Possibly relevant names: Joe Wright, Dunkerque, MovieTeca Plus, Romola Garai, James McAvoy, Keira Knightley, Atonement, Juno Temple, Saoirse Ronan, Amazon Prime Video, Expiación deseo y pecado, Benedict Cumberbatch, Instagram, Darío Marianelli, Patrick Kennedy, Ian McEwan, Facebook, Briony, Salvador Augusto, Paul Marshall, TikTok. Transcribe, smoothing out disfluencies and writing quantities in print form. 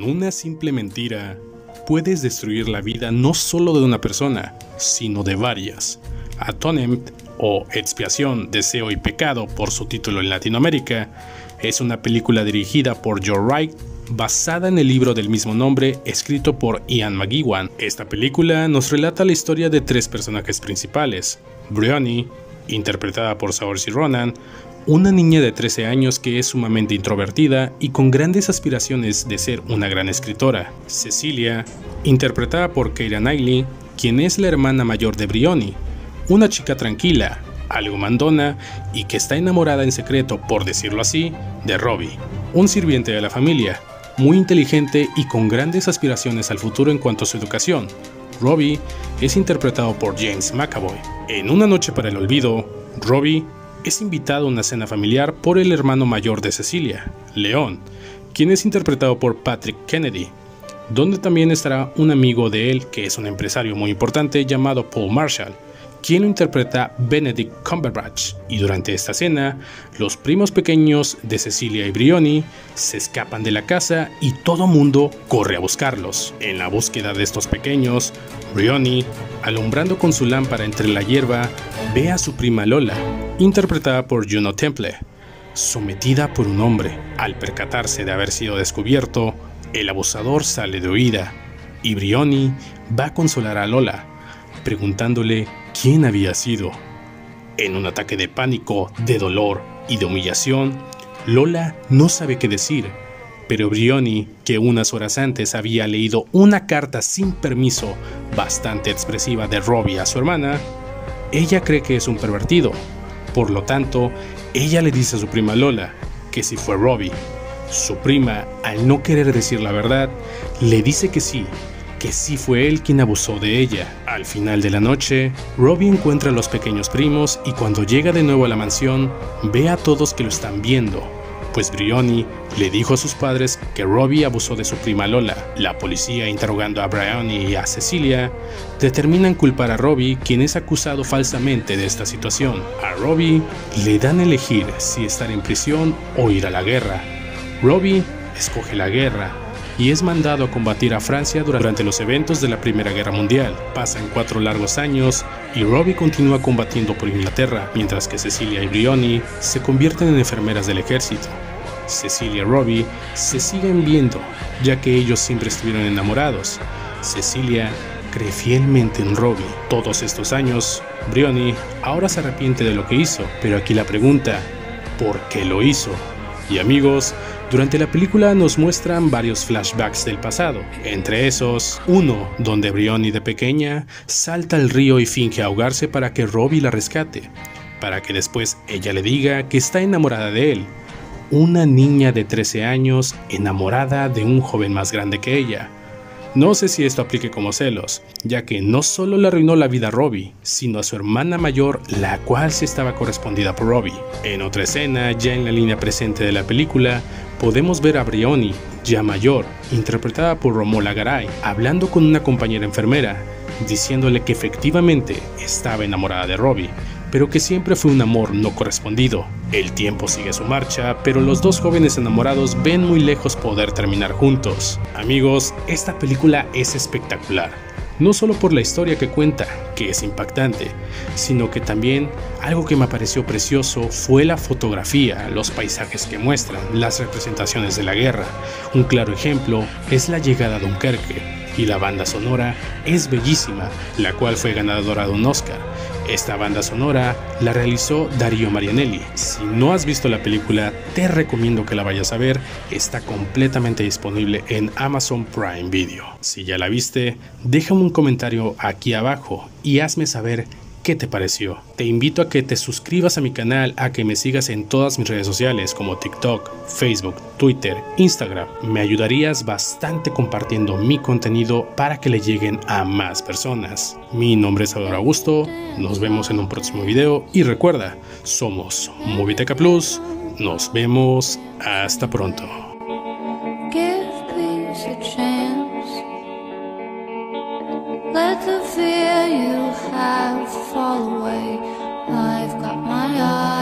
Con una simple mentira, puedes destruir la vida no solo de una persona, sino de varias. Atonement, o Expiación, Deseo y Pecado por su título en Latinoamérica, es una película dirigida por Joe Wright, basada en el libro del mismo nombre escrito por Ian McEwan. Esta película nos relata la historia de tres personajes principales: Briony, interpretada por Saoirse Ronan, una niña de 13 años que es sumamente introvertida y con grandes aspiraciones de ser una gran escritora; Cecilia, interpretada por Keira Knightley, quien es la hermana mayor de Briony, una chica tranquila, algo mandona y que está enamorada en secreto, por decirlo así, de Robbie, un sirviente de la familia, muy inteligente y con grandes aspiraciones al futuro en cuanto a su educación. Robbie es interpretado por James McAvoy. En Una noche para el olvido, Robbie es invitado a una cena familiar por el hermano mayor de Cecilia, León, quien es interpretado por Patrick Kennedy, donde también estará un amigo de él que es un empresario muy importante llamado Paul Marshall, quien lo interpreta Benedict Cumberbatch, y durante esta cena, los primos pequeños de Cecilia y Briony se escapan de la casa y todo mundo corre a buscarlos. En la búsqueda de estos pequeños, Briony, alumbrando con su lámpara entre la hierba, ve a su prima Lola, interpretada por Juno Temple, sometida por un hombre. Al percatarse de haber sido descubierto, el abusador sale de huida y Briony va a consolar a Lola, preguntándole quién había sido. En un ataque de pánico, de dolor y de humillación, Lola no sabe qué decir, pero Briony, que unas horas antes había leído una carta sin permiso bastante expresiva de Robbie a su hermana, ella cree que es un pervertido. Por lo tanto, ella le dice a su prima Lola que sí fue Robbie. Su prima, al no querer decir la verdad, le dice que sí fue él quien abusó de ella. Al final de la noche, Robbie encuentra a los pequeños primos y cuando llega de nuevo a la mansión, ve a todos que lo están viendo, pues Briony le dijo a sus padres que Robbie abusó de su prima Lola. La policía, interrogando a Briony y a Cecilia, determinan culpar a Robbie, quien es acusado falsamente de esta situación. A Robbie le dan a elegir si estar en prisión o ir a la guerra. Robbie escoge la guerra y es mandado a combatir a Francia durante los eventos de la Primera Guerra Mundial. Pasan 4 largos años y Robbie continúa combatiendo por Inglaterra, mientras que Cecilia y Briony se convierten en enfermeras del ejército. Cecilia y Robbie se siguen viendo, ya que ellos siempre estuvieron enamorados. Cecilia cree fielmente en Robbie. Todos estos años, Briony ahora se arrepiente de lo que hizo, pero aquí la pregunta: ¿por qué lo hizo? Y amigos, durante la película nos muestran varios flashbacks del pasado, entre esos, uno donde Briony de pequeña salta al río y finge ahogarse para que Robbie la rescate, para que después ella le diga que está enamorada de él, una niña de 13 años enamorada de un joven más grande que ella. No sé si esto aplique como celos, ya que no solo le arruinó la vida a Robbie, sino a su hermana mayor, la cual se estaba correspondida por Robbie. En otra escena, ya en la línea presente de la película, podemos ver a Briony, ya mayor, interpretada por Romola Garai, hablando con una compañera enfermera, diciéndole que efectivamente estaba enamorada de Robbie, pero que siempre fue un amor no correspondido. El tiempo sigue su marcha, pero los dos jóvenes enamorados ven muy lejos poder terminar juntos. Amigos, esta película es espectacular, no solo por la historia que cuenta, que es impactante, sino que también algo que me pareció precioso fue la fotografía, los paisajes que muestran, las representaciones de la guerra. Un claro ejemplo es la llegada a Dunkerque, y la banda sonora es bellísima, la cual fue ganadora de un Oscar. Esta banda sonora la realizó Darío Marianelli. Si no has visto la película, te recomiendo que la vayas a ver, está completamente disponible en Amazon Prime Video. Si ya la viste, déjame un comentario aquí abajo y hazme saber ¿qué te pareció? Te invito a que te suscribas a mi canal, a que me sigas en todas mis redes sociales como TikTok, Facebook, Twitter, Instagram. Me ayudarías bastante compartiendo mi contenido para que le lleguen a más personas. Mi nombre es Salvador Augusto, nos vemos en un próximo video y recuerda, somos Movieteca Plus, nos vemos, hasta pronto. Let the fear you have fall away. I've got my eyes